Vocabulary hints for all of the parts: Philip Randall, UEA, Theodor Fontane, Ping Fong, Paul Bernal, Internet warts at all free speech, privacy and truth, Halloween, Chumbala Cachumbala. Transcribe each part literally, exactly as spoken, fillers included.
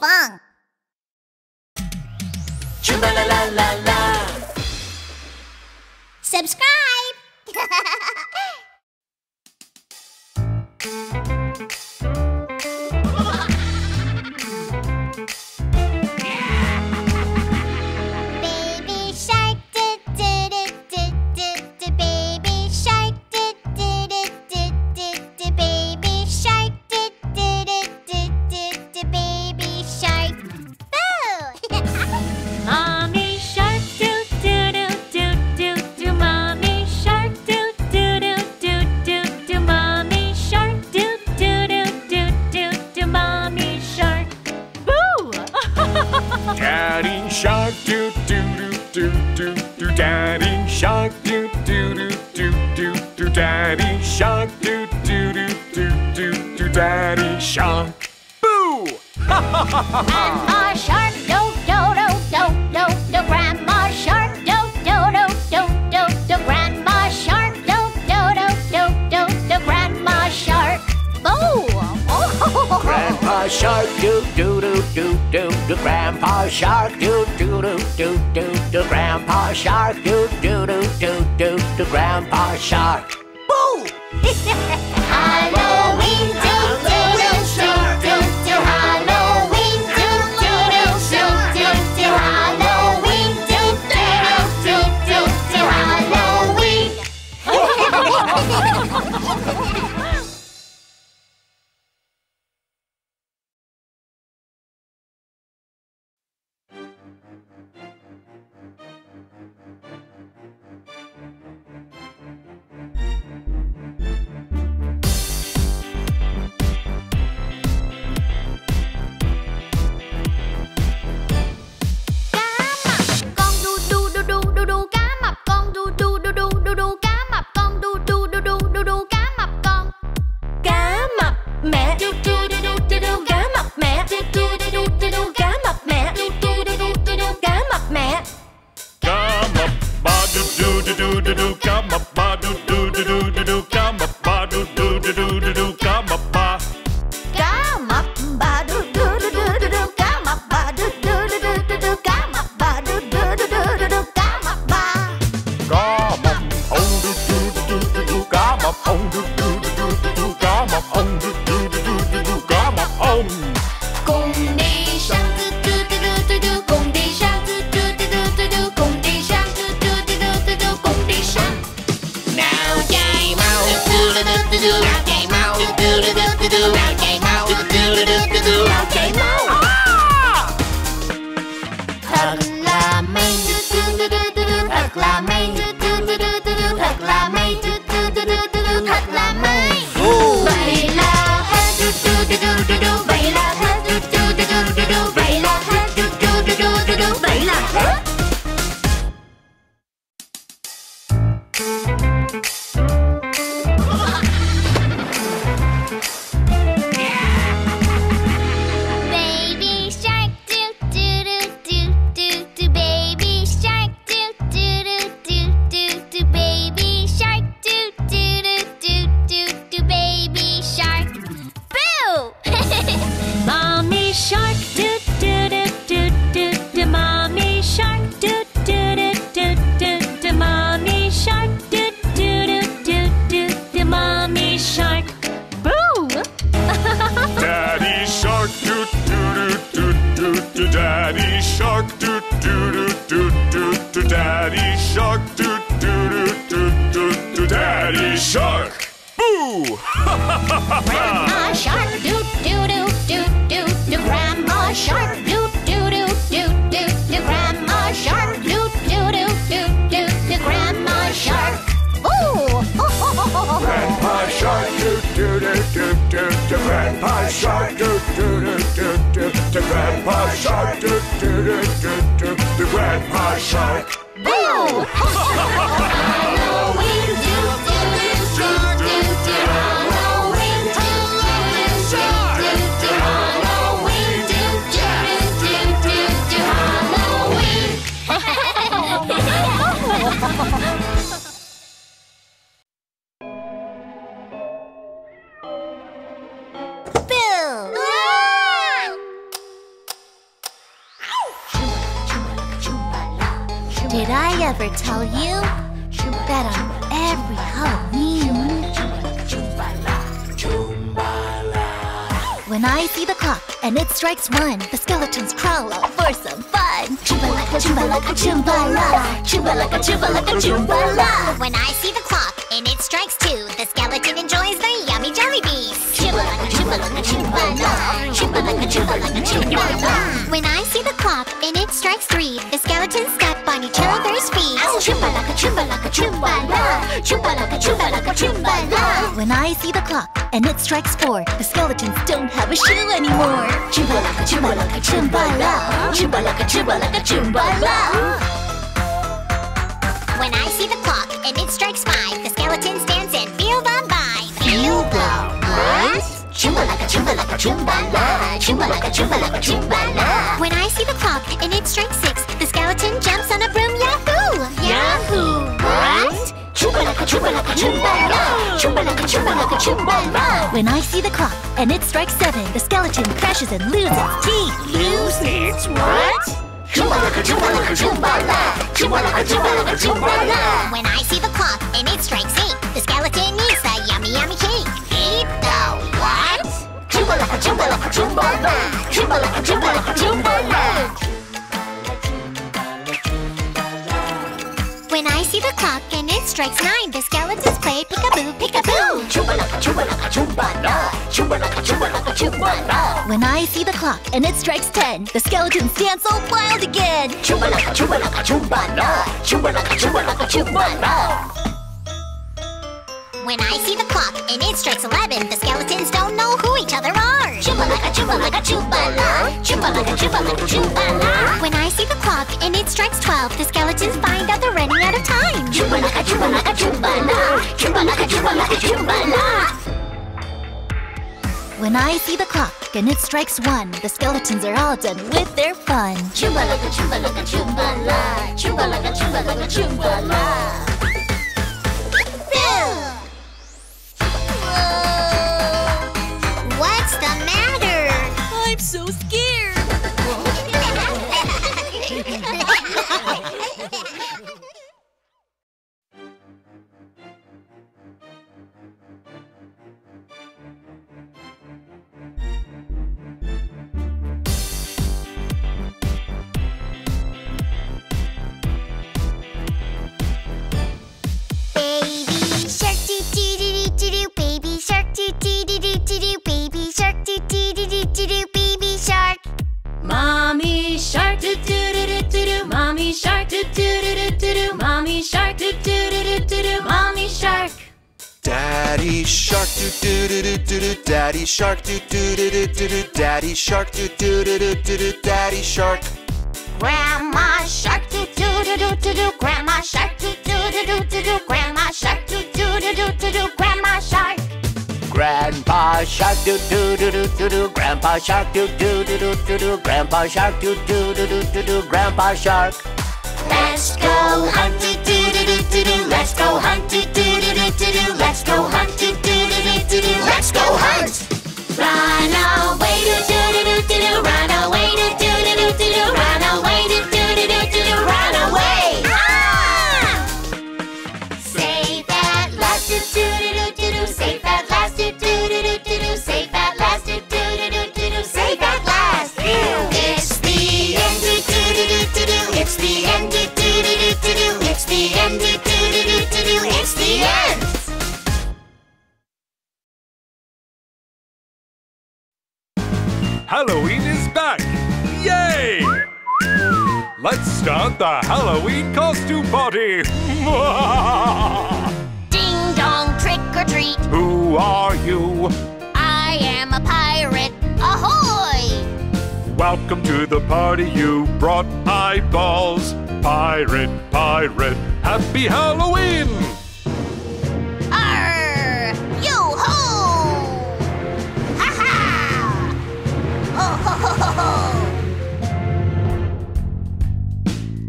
bang! Chumbala la la la! Subscribe! Daddy shark do do do do do, Daddy shark do do do do do, Daddy shark do do do do do, Daddy shark. Boo! Grandma shark do do do do do do, Grandma shark do do do do do do, Grandma shark do do do do do do, Grandma shark. Boo! Grandpa shark do do do do do do, Grandpa shark do do do do do do, Grandpa shark do do do do do do, Grandpa shark. Boo! Halloween do do do do do do, Halloween do do do do do do, Halloween do do do do do, Halloween. Did I ever tell you that on every Halloween, when I see the clock and it strikes one, the skeletons crawl all for some fun. Chumbala Cachumbala Cachumbala, Chumbala Cachumbala Cachumbala. When I see the clock and it strikes two, the skeleton enjoys their yummy jelly beans. Chumbala Cachumbala Cachumbala, Chumbala Cachumbala Cachumbala. When I see the clock and it strikes three, the skeletons step on each other's feet. Chumbala Cachumbala Cachumbala, Chumbala Cachumbala Cachumbala. When I see the clock and it strikes four, the skeletons don't have a shoe anymore. Chumbala Cachumbala Cachumbala, Chumbala Cachumbala Cachumbala. When I see the clock and it strikes five, the skeletons dance and feel the vibe. Feel the what? Chumbala Cachumbala Cachumbala, Chumbala Cachumbala Cachumbala. When I see the clock and it strikes six, the skeleton jumps on a broom. Yahoo! Yahoo! What? Chumbala Cachumbala Cachumbala. Chumbala Cachumbala Cachumbala. When I see the clock and it strikes seven, the skeleton crashes and loses its teeth. Lose its what? Chumbala Cachumbala Cachumbala. Chumbala Cachumbala Cachumbala. When I see the clock and it strikes eight, the skeleton eats the yummy yummy cake. Eat the what? Chumbala Cachumbala Cachumbala. Chumbala Cachumbala Cachumbala. When I see the clock and it strikes nine, the skeletons play peekaboo, peekaboo. Chumbala Cachumbala Cachumbala, Chumbala Cachumbala Cachumbala. When I see the clock and it strikes ten, the skeletons dance all wild again. Chumbala Cachumbala Cachumbala, Chumbala Cachumbala Cachumbala. When I see the clock and it strikes eleven, the skeletons don't know who each other are. Chumbala Cachumbala Cachumbala, Chumbala Cachumbala Cachumbala. When I see the clock and it strikes twelve, the skeletons find out they're running out of time. Chumbala Cachumbala Cachumbala, Chumbala Cachumbala Cachumbala. When I see the clock and it strikes one, the skeletons are all done with their fun. Chumbala Cachumbala Cachumbala, Chumbala Cachumbala Cachumbala. What's the matter? I'm so scared. Daddy shark, do do do do do do. Daddy shark, do do do do do do. Daddy shark. Grandma shark, do do do do do do. Grandma shark, do do do do do do. Grandma shark, do do do do do do. Grandma shark. Grandpa shark, do do do do do do. Grandpa shark, do do do do do do. Grandpa shark, do do do do do do. Grandpa shark. Let's go hunt, do do do do do. Let's go hunt, do do do do do. Let's go hunt, do do do do. Let's go hunt. Run away, do do do do do. Run away, do do do do do. Run away, do do do do do. Run away. Save that last, do do do do do. Save that last, do do do do do. Save that last, do do do do do. Save that last. It's the end, do do do do do. It's the end, do do do do do. It's the end, do do do do do. It's the end. Halloween is back! Yay! Let's start the Halloween costume party! Ding dong, trick or treat! Who are you? I am a pirate! Ahoy! Welcome to the party, you brought eyeballs! Pirate, pirate, happy Halloween! Arr! Yo-ho!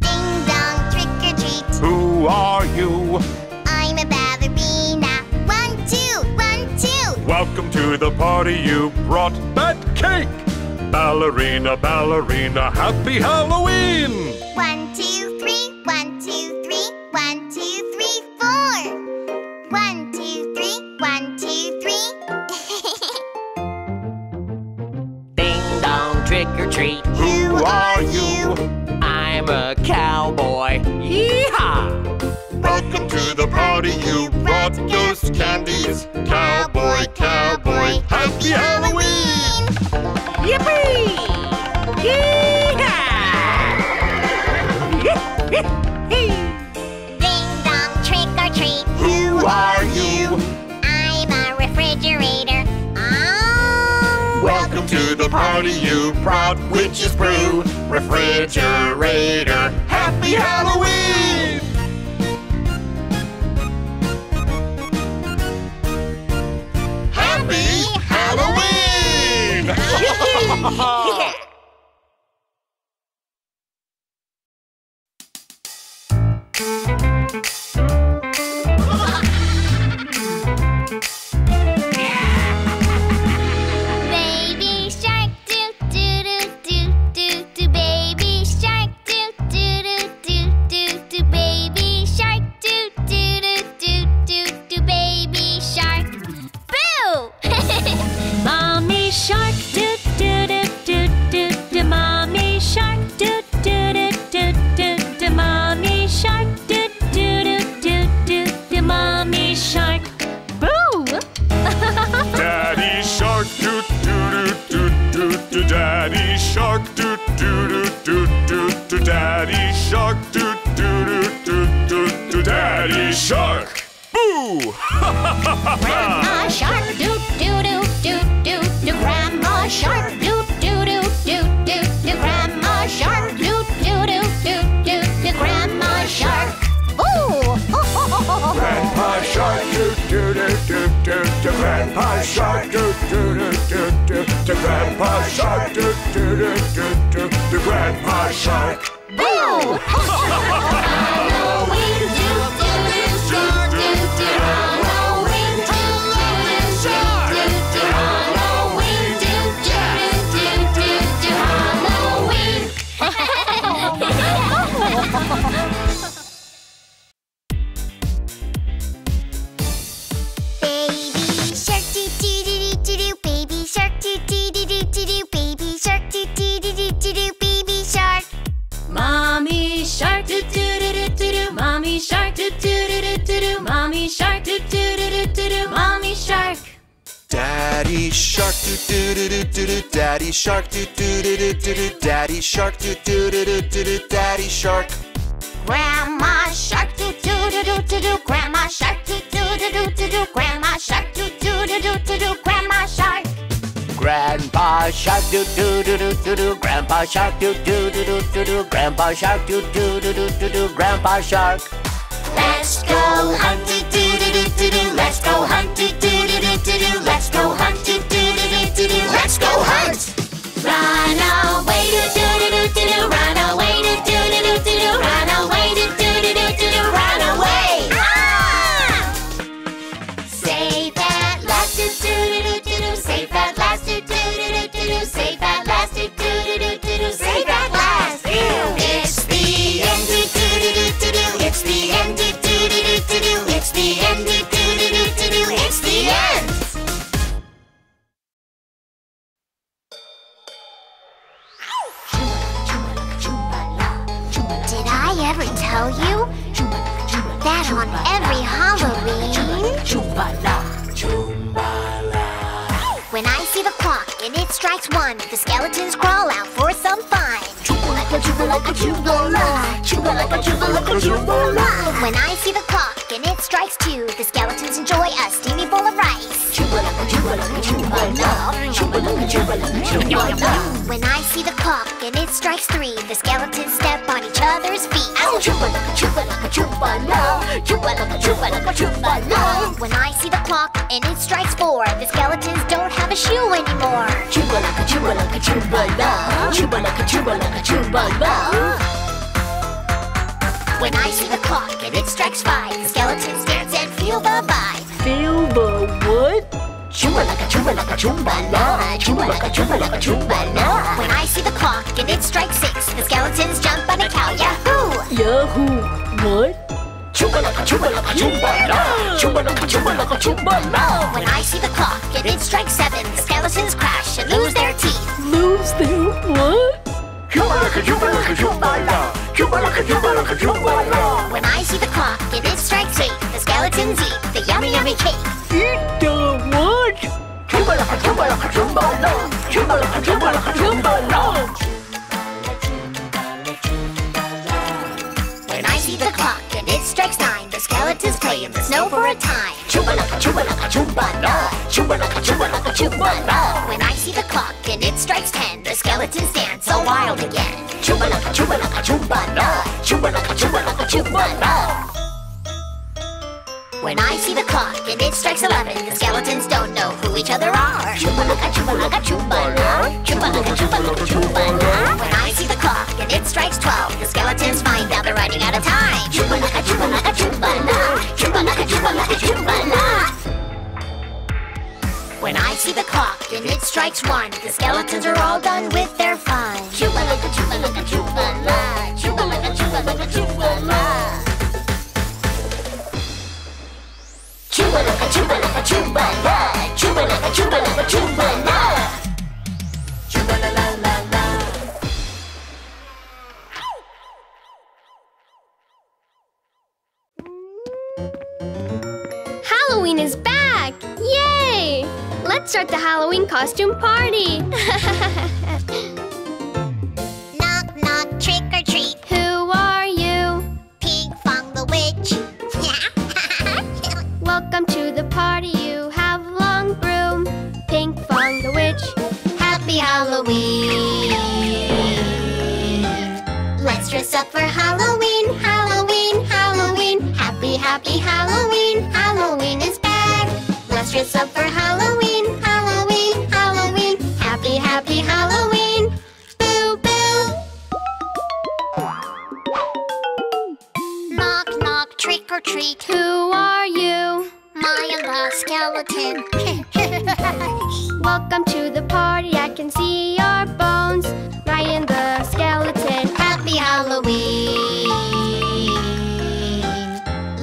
Ding dong, trick or treat. Who are you? I'm a ballerina. One, two, one, two. Welcome to the party. You brought that cake. Ballerina, ballerina, happy Halloween. One, two, three, one, two. trick or treat. Who are you? I'm a cowboy. Yeehaw! Welcome to the party. You brought ghost candies. Cowboy, cowboy, happy Halloween! Yippee! Yeehaw! Ding dong, trick or treat. Who are you? I'm a refrigerator. Welcome to the party, you brought witch's brew. Refrigerator, happy Halloween! Happy Halloween! Daddy Shark, do do do do do, Daddy Shark, boo! Grandma Shark, do do do do do do, Grandma Shark, do do do do do do, Grandma Shark, do do do do do do, Grandma Shark, boo! Grandpa Shark, do do do do do do, Grandpa Shark, do do do do do do, Grandpa Shark, do do do do do do, Grandpa Shark. Boo! Halloween, do do do do do do. Halloween, do do do do do. Halloween, do do do do do. Halloween. Baby shark, do do do do do. Baby shark, do do do do do. Baby shark, do do do do do. Baby shark. Mommy Shark, do do do do do do. Mommy Shark, do do do do do do. Mommy Shark, do do do do do do. Mommy Shark. Daddy Shark, do do do do do do. Daddy Shark, do do do do do do. Daddy Shark, do do do do do do. Daddy Shark. Grandma Shark, do do do do do do. Grandma Shark, do do do do do do. Grandma Shark, do do do do do do. Grandma Shark. Grandpa Shark, do do do do do do. Grandpa Shark, do do do do do do. Grandpa Shark, do do do do do do. Grandpa Shark. Let's go hunting, do do do do do. Let's go hunting, do do do do do. Let's go hunting, do do do do do. Let's go hunt. Run away, do do do do do. Run away, do do do do do. Run away, do do do do do. Run away. Save that last, do do do do do. Save that. Save that last, do do do do do. Save that last. It's the end, do do do do. It's the end, do do do do. It's the end, do do do do. It's the end. Did I ever tell you that on every Halloween, when I see the clock and it strikes one, the skeletons crawl out for some fun. Chumbala Cachumbala Cachumbala, Chumbala Cachumbala Cachumbala. When I see the clock and it strikes two, the skeletons enjoy a steamy bowl of rice. Chumbala Cachumbala Cachumbala, Chumbala Cachumbala Cachumbala. When I see the clock and it strikes three, the skeletons step on each other's feet. Chumbala Cachumbala Cachumbala, Chumbala Cachumbala Cachumbala. When I see the clock and it strikes four, the skeletons don't have a shoe anymore. Chumbala Cachumbala Cachumbala, Chumbala Cachumbala Cachumbala. When I see the clock and it strikes five, the skeletons dance and feel the vibe. Feel the what? Chumbala Cachumbala Cachumbala, Chumbala Cachumbala Cachumbala. When I see the clock and it strikes six, the skeletons jump on a cow. Yahoo! Yahoo! What? Chumbala Cachumbala Cachumbala, Chumbala Cachumbala Cachumbala. When I see the clock and it strikes seven, the skeletons crash and lose their teeth. Lose their Chumbala Cachumbala Cachumbala, Chumbala Cachumbala Cachumbala. When I see the clock, it is strike three. The skeletons eat the yummy yummy cake. Eat the what? Chumbala Cachumbala Cachumbala, Chumbala Cachumbala Cachumbala. When I see the clock, and it strikes nine, the skeletons play in the snow for a time. Chumbala Cachumbala Cachumbala, Chumbala Cachumbala Cachumbala. When I see the clock, and it strikes ten, the skeletons dance so wild again. Chumbala Cachumbala Cachumbala, Chumbala Cachumbala Cachumbala. When I see the clock and it strikes eleven, the skeletons don't know who each other are. Chumbala Cachumbala Cachumbala, Chumbala Cachumbala Cachumbala. When I see the clock and it strikes twelve, the skeletons find out they're running out of time. Chumbala Cachumbala Cachumbala, Chumbala Cachumbala Cachumbala. When I see the clock and it strikes one, the skeletons are all done with their fun. Chumbala Cachumbala Cachumbala, Chumbala Cachumbala Cachumbala. Chumbala Cachumbala Cachumbala, Chumbala Cachumbala Cachumbala. Chumbala la la la. Halloween is back! Yay! Let's start the Halloween costume party. Knock knock, trick or treat. Who are you? Ping Fong the witch. Yeah. Welcome to the party, you have long broom. Ping Fong the witch. Happy Halloween. Let's dress up for Halloween, Halloween, Halloween. Happy, happy Halloween, Halloween is back. Let's dress up for Halloween, Halloween, Halloween. Happy, happy Halloween. Boo, boo. Knock, knock, trick or treat. Who are you? Skeleton. Welcome to the party, I can see your bones. Ryan the skeleton. Happy Halloween.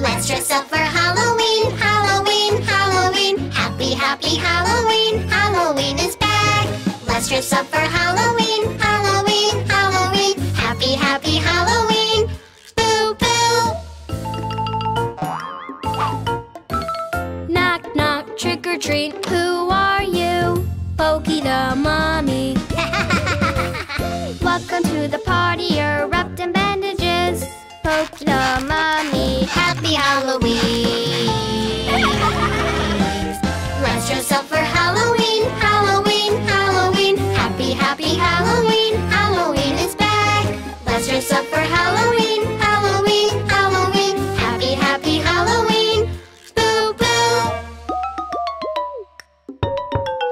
Let's dress up for Halloween, Halloween, Halloween. Happy, happy Halloween, Halloween is back. Let's dress up for Halloween, Halloween, Halloween. Happy, happy Halloween. Boo, boo. Trick or treat, who are you? Pokey the mommy. Welcome to the party, you're wrapped in bandages. Pokey the mommy. Happy Halloween. Let's dress up for Halloween, Halloween, Halloween. Happy, happy Halloween, Halloween is back. Let's dress up for Halloween, Halloween, Halloween. Happy, happy Halloween.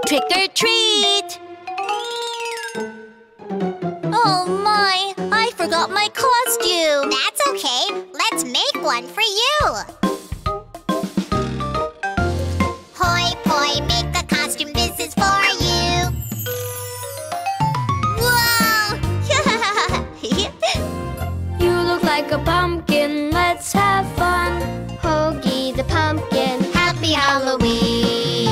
Trick or treat! Oh my, I forgot my costume! That's okay, let's make one for you! Hoi poi, make a costume, this is for you! Wow! You look like a pumpkin, let's have fun! Hoagie the pumpkin, happy Halloween!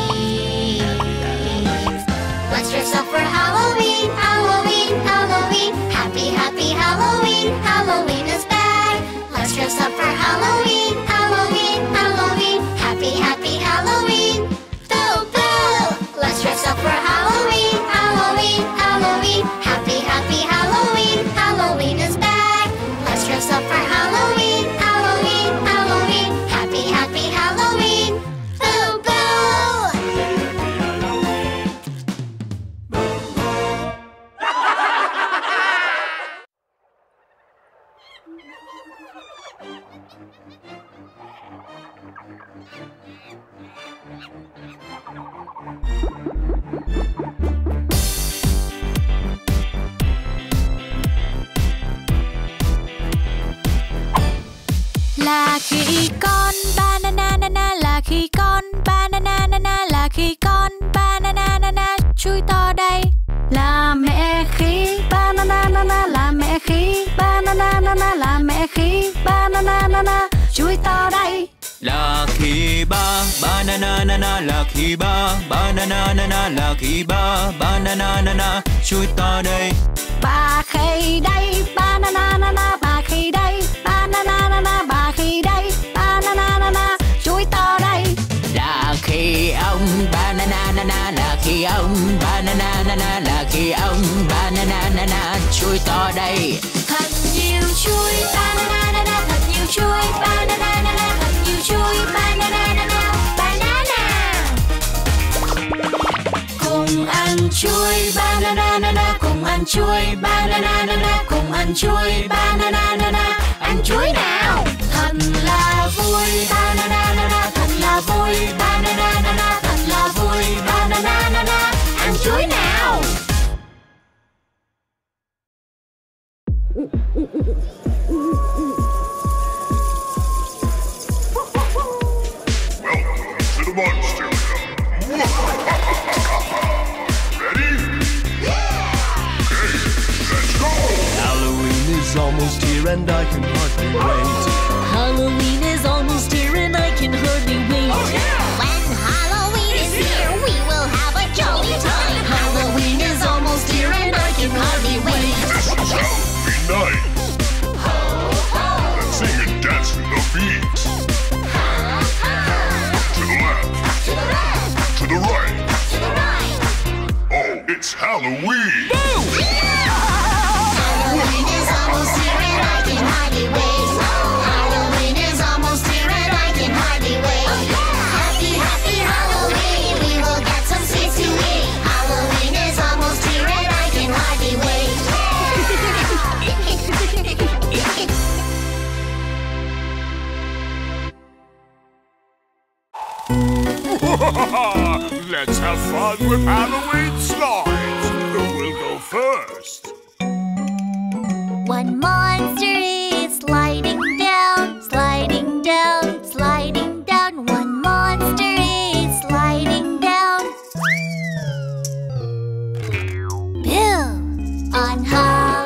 Let's dress up for Halloween, Halloween, Halloween. Happy, happy Halloween, Halloween is back. Let's dress up for Halloween, Halloween, Halloween. Happy, happy Halloween, boo, boo. Let's dress up for Halloween, Halloween, Halloween. Happy, happy Halloween, Halloween is back. Let's dress up for Halloween, Halloween, Halloween. Happy, happy Halloween, boo, boo. Là khi con banana na na, là khi con banana na na, là khi con banana na na chui to đây. Là mẹ khí banana na na, là mẹ khí banana na na, là mẹ khí banana na na chui to đây. Lucky ba, banana na na, lucky ba, banana na na, lucky ba, banana na na, chui ta đây. Ba khi đây, banana na na, ba khi đây, banana na na, ba khi đây, banana na na, chui ta đây. Lucky ông, banana na na, lucky ông, banana na na, lucky ông, banana na na, chui ta đây. Thật nhiều chui, banana na na, thật nhiều chui, banana na na. Chuối banana na na, banana. Cùng ăn chuối banana na na, cùng ăn chuối banana na na, cùng ăn chuối banana na na, ăn chuối nào. Thật là vui banana na na, thật là vui banana na na, thật là vui banana na na, ăn chuối nào. Monster. Ready? Yeah! Okay, let's go! Halloween is almost here and I can hardly wait. Halloween is almost here and I can hardly wait. Oh, yeah! When Halloween is here, we will have a jolly time. Halloween is almost here and I can hardly wait. Be nice. Ho, ho! Let's sing and dance with the beat. To the right. To the right. Oh, it's Halloween. Boo! Yeah! Halloween is almost here and I can hardly wait. Halloween is almost here and I can hardly wait. Happy, happy Halloween. We will get some sweets to eat. Halloween is almost here and I can hardly wait. Let's have fun with Halloween slides. Who will go first? One monster is sliding down, sliding down, sliding down. One monster is sliding down. Bill on Halloween.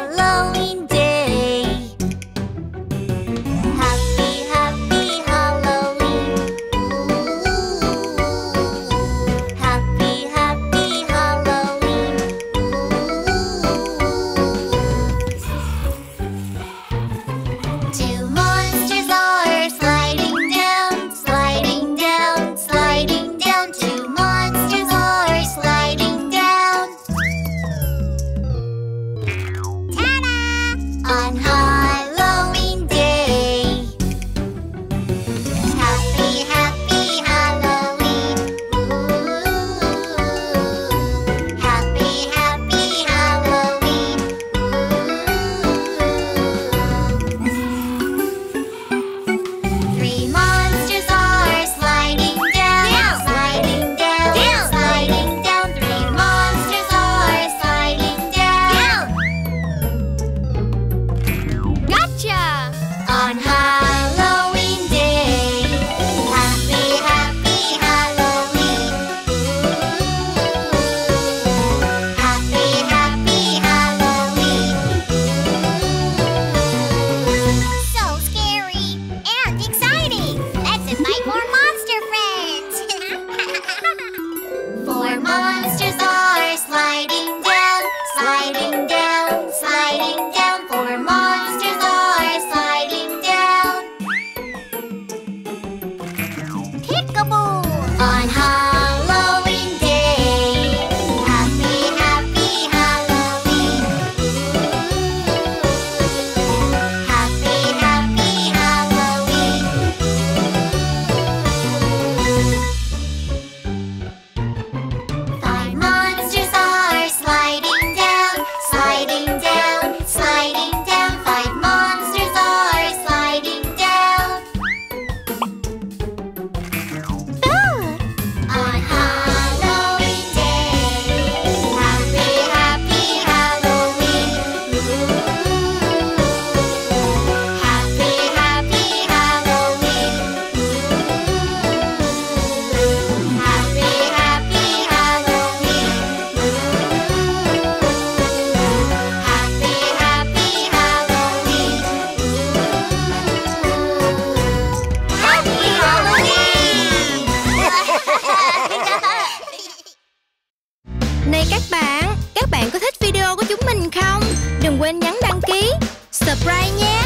Này các bạn, các bạn có thích video của chúng mình không? Đừng quên nhấn đăng ký, subscribe nhé.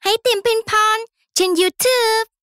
Hãy tìm Ping Pong trên YouTube.